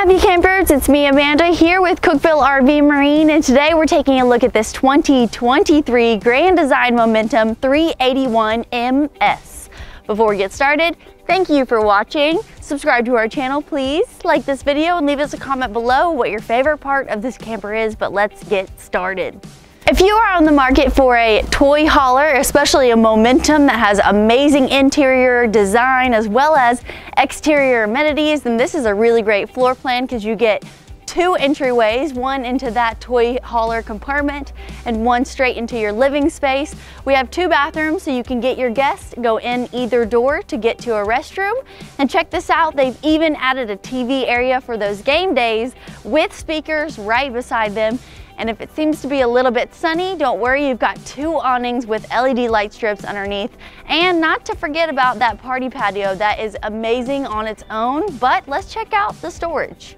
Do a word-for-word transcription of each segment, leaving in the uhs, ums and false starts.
Happy campers, it's me, Amanda, here with Cookeville R V Marine, and today we're taking a look at this twenty twenty-three Grand Design Momentum three eighty-one M S. Before we get started, thank you for watching. Subscribe to our channel, please. Like this video and leave us a comment below what your favorite part of this camper is, but let's get started. If you are on the market for a toy hauler, especially a Momentum that has amazing interior design as well as exterior amenities, then this is a really great floor plan because you get two entryways, one into that toy hauler compartment and one straight into your living space. We have two bathrooms so you can get your guests, go in either door to get to a restroom. And check this out, they've even added a T V area for those game days with speakers right beside them. And if it seems to be a little bit sunny, don't worry, you've got two awnings with L E D light strips underneath. And not to forget about that party patio that is amazing on its own, but let's check out the storage.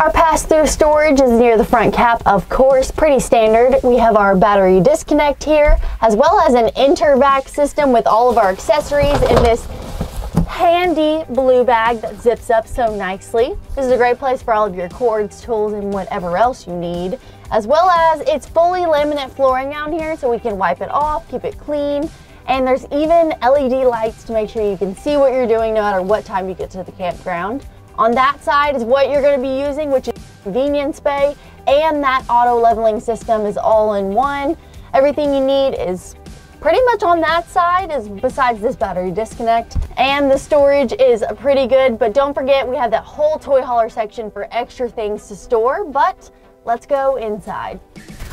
Our pass-through storage is near the front cap, of course, pretty standard. We have our battery disconnect here, as well as an intervac system with all of our accessories in this handy blue bag that zips up so nicely. This is a great place for all of your cords, tools, and whatever else you need, as well as it's fully laminate flooring down here so we can wipe it off, keep it clean, and there's even L E D lights to make sure you can see what you're doing no matter what time you get to the campground. On that side is what you're going to be using, which is convenience bay, and that auto leveling system is all in one. Everything you need is pretty much on that side, is besides this battery disconnect, and the storage is pretty good, but don't forget we have that whole toy hauler section for extra things to store. But let's go inside.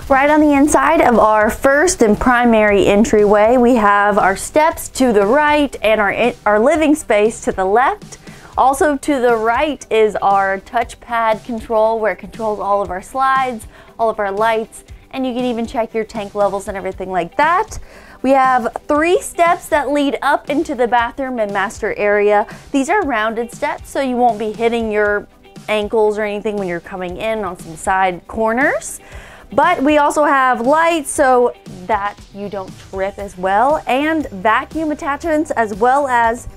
Right on the inside of our first and primary entryway, we have our steps to the right and our our living space to the left. Also to the right is our touchpad control, where it controls all of our slides, all of our lights, and you can even check your tank levels and everything like that. We have three steps that lead up into the bathroom and master area. These are rounded steps, so you won't be hitting your ankles or anything when you're coming in on some side corners. But we also have lights so that you don't trip as well, and vacuum attachments, as well as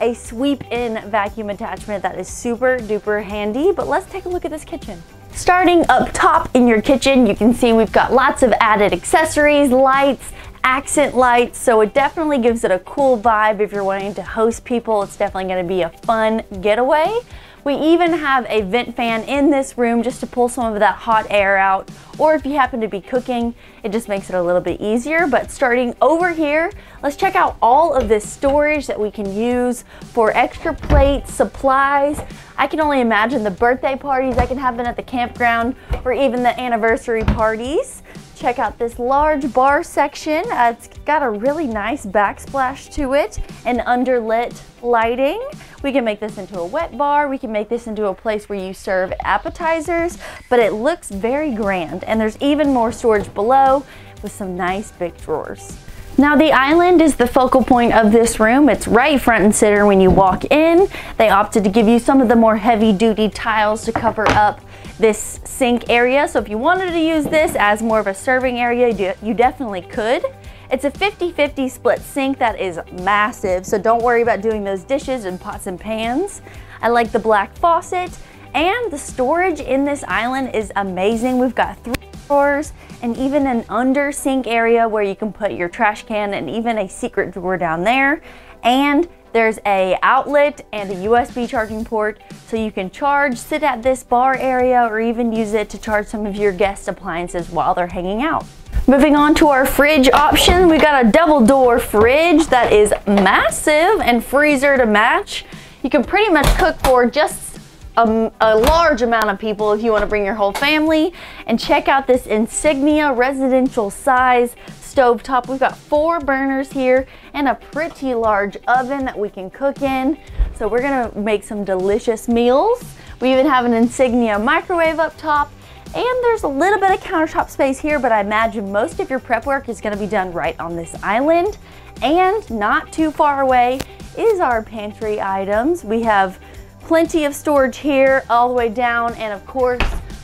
a sweep in vacuum attachment that is super duper handy. But let's take a look at this kitchen. Starting up top in your kitchen, you can see we've got lots of added accessories, lights, accent lights, so it definitely gives it a cool vibe. If you're wanting to host people, it's definitely going to be a fun getaway. We even have a vent fan in this room just to pull some of that hot air out, or if you happen to be cooking, it just makes it a little bit easier. But starting over here, let's check out all of this storage that we can use for extra plates, supplies. I can only imagine the birthday parties that can happen at the campground, or even the anniversary parties. Check out this large bar section. Uh, it's got a really nice backsplash to it and underlit lighting. We can make this into a wet bar. We can make this into a place where you serve appetizers, but it looks very grand. And there's even more storage below with some nice big drawers. Now the island is the focal point of this room. It's right front and center when you walk in. They opted to give you some of the more heavy duty tiles to cover up this sink area. So if you wanted to use this as more of a serving area, you definitely could. It's a fifty fifty split sink that is massive, so don't worry about doing those dishes and pots and pans. I like the black faucet, and the storage in this island is amazing. We've got three drawers and even an under sink area where you can put your trash can, and even a secret drawer down there. And there's a outlet and a U S B charging port, so you can charge, sit at this bar area, or even use it to charge some of your guest appliances while they're hanging out. Moving on to our fridge option, we got a double door fridge that is massive, and freezer to match. You can pretty much cook for just A, a large amount of people if you want to bring your whole family. And check out this Insignia residential size stovetop. We've got four burners here and a pretty large oven that we can cook in, so we're gonna make some delicious meals. We even have an Insignia microwave up top, and there's a little bit of countertop space here, but I imagine most of your prep work is gonna be done right on this island. And not too far away is our pantry items. We have plenty of storage here all the way down, and of course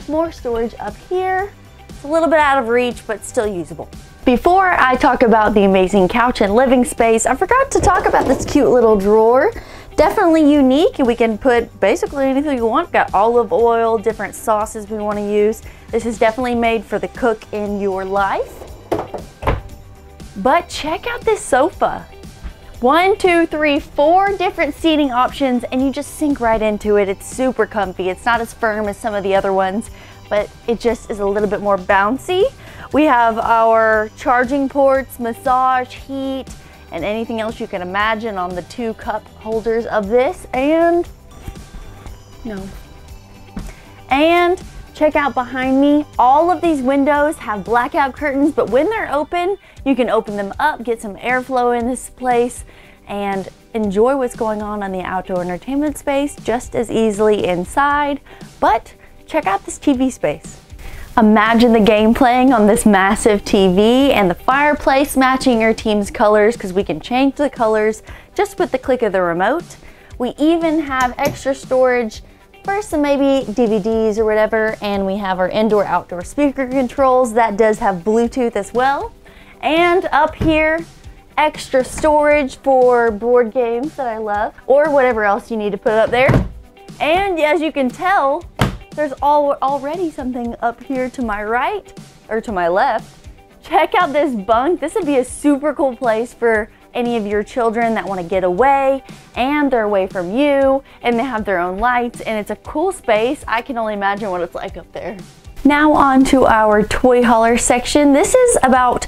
more storage up here. It's a little bit out of reach, but still usable. Before I talk about the amazing couch and living space, I forgot to talk about this cute little drawer. definitely unique, and we can put basically anything you want. We've got olive oil, different sauces we want to use. This is definitely made for the cook in your life. But check out this sofa. One, two, three, four different seating options, and you just sink right into it. It's super comfy. It's not as firm as some of the other ones, but it just is a little bit more bouncy. We have our charging ports, massage, heat, and anything else you can imagine on the two cup holders of this. And, no. And check out behind me, all of these windows have blackout curtains, but when they're open, you can open them up, get some airflow in this place, and enjoy what's going on in the outdoor entertainment space just as easily inside. But check out this T V space. Imagine the game playing on this massive T V and the fireplace matching your team's colors, because we can change the colors just with the click of the remote. We even have extra storage for some maybe D V Ds or whatever, and we have our indoor outdoor speaker controls that does have Bluetooth as well. And up here, extra storage for board games that I love, or whatever else you need to put up there. And as you can tell, there's all, already something up here to my right, or to my left. Check out this bunk. This would be a super cool place for any of your children that want to get away, and they're away from you, and they have their own lights, and it's a cool space. I can only imagine what it's like up there. Now on to our toy hauler section. This is about,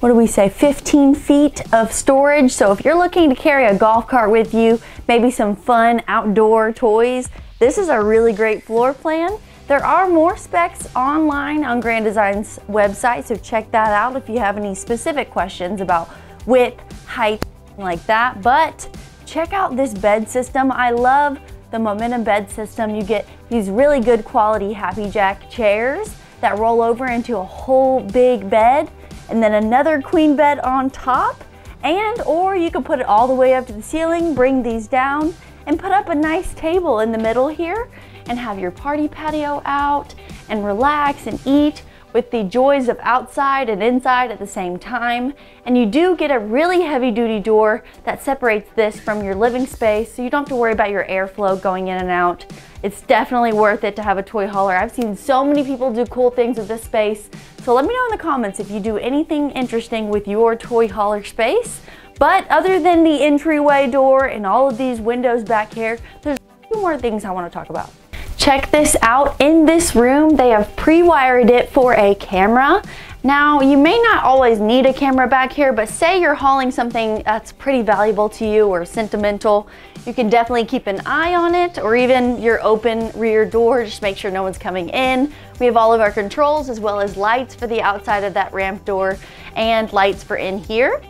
what do we say, fifteen feet of storage. So if you're looking to carry a golf cart with you, maybe some fun outdoor toys, this is a really great floor plan. There are more specs online on Grand Design's website, so check that out if you have any specific questions about width, height, like that. But check out this bed system. I love the Momentum bed system. You get these really good quality Happy Jack chairs that roll over into a whole big bed, and then another queen bed on top. And, or you can put it all the way up to the ceiling, bring these down, and put up a nice table in the middle here and have your party patio out and relax and eat with the joys of outside and inside at the same time. And you do get a really heavy duty door that separates this from your living space, so you don't have to worry about your airflow going in and out. It's definitely worth it to have a toy hauler. I've seen so many people do cool things with this space. So let me know in the comments if you do anything interesting with your toy hauler space. But other than the entryway door and all of these windows back here, there's a few more things I want to talk about. Check this out. In this room, they have pre-wired it for a camera. Now, you may not always need a camera back here, but say you're hauling something that's pretty valuable to you or sentimental, you can definitely keep an eye on it, or even your open rear door, just make sure no one's coming in. We have all of our controls as well as lights for the outside of that ramp door and lights for in here.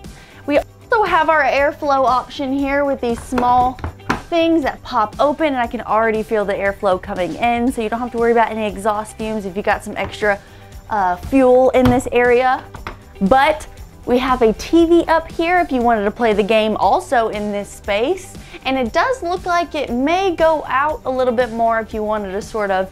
We also have our airflow option here with these small things that pop open, and I can already feel the airflow coming in, so you don't have to worry about any exhaust fumes if you got some extra uh, fuel in this area. But we have a T V up here if you wanted to play the game also in this space, and it does look like it may go out a little bit more if you wanted to sort of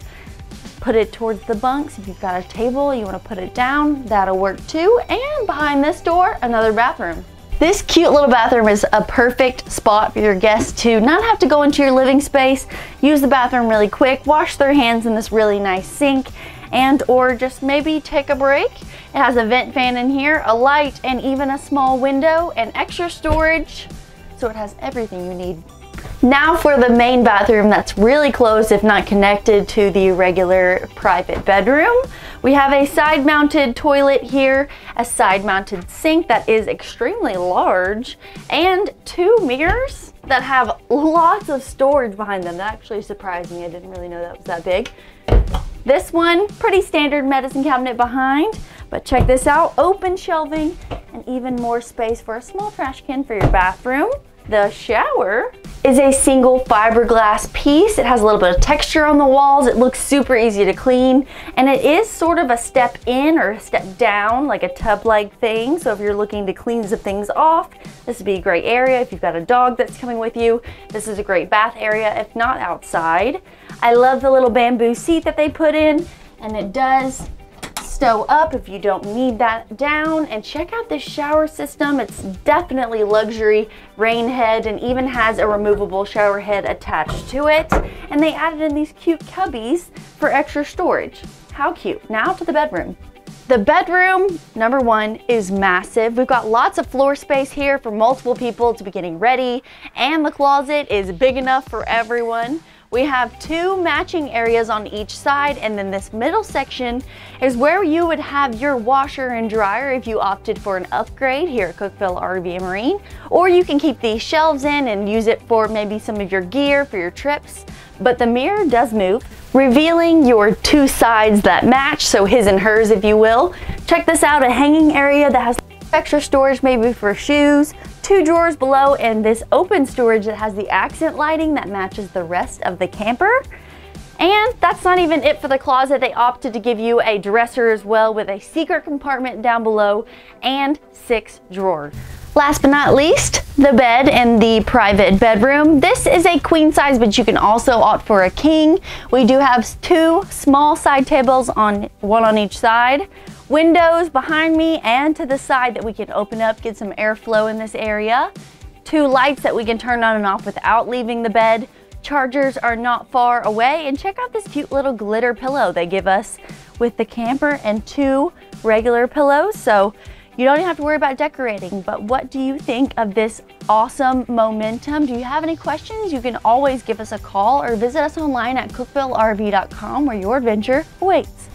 put it towards the bunks. If you've got a table, you want to put it down, that'll work too. And behind this door, another bathroom. This cute little bathroom is a perfect spot for your guests to not have to go into your living space, use the bathroom really quick, wash their hands in this really nice sink, and or just maybe take a break. It has a vent fan in here, a light, and even a small window, and extra storage, so it has everything you need. Now for the main bathroom that's really close if not connected to the regular private bedroom. We have a side mounted toilet here, a side mounted sink that is extremely large, and two mirrors that have lots of storage behind them. That actually surprised me. I didn't really know that was that big. This one, pretty standard medicine cabinet behind, but check this out, open shelving and even more space for a small trash can for your bathroom. The shower is a single fiberglass piece. It has a little bit of texture on the walls. It looks super easy to clean, and it is sort of a step in or a step down, like a tub-like thing. So if you're looking to clean some things off, this would be a great area. If you've got a dog that's coming with you, this is a great bath area, if not outside. I love the little bamboo seat that they put in, and it does stow up if you don't need that down. And check out this shower system. It's definitely luxury rain head and even has a removable shower head attached to it. And they added in these cute cubbies for extra storage. How cute. Now to the bedroom. The bedroom, number one, is massive. We've got lots of floor space here for multiple people to be getting ready, and the closet is big enough for everyone. We have two matching areas on each side, and then this middle section is where you would have your washer and dryer if you opted for an upgrade here at Cookeville R V and Marine, or you can keep these shelves in and use it for maybe some of your gear for your trips. But the mirror does move, revealing your two sides that match, so his and hers, if you will. Check this out, a hanging area that has extra storage maybe for shoes, two drawers below, and this open storage that has the accent lighting that matches the rest of the camper. And that's not even it for the closet. They opted to give you a dresser as well with a secret compartment down below and six drawers. Last but not least, the bed in the private bedroom. This is a queen size, but you can also opt for a king. We do have two small side tables, on one on each side. Windows behind me and to the side that we can open up, get some airflow in this area. Two lights that we can turn on and off without leaving the bed. Chargers are not far away. And check out this cute little glitter pillow they give us with the camper and two regular pillows. So you don't even have to worry about decorating. But what do you think of this awesome Momentum? Do you have any questions? You can always give us a call or visit us online at cookeville R V dot com, where your adventure awaits.